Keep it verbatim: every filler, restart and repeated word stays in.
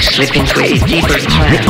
Slip into a deeper trance.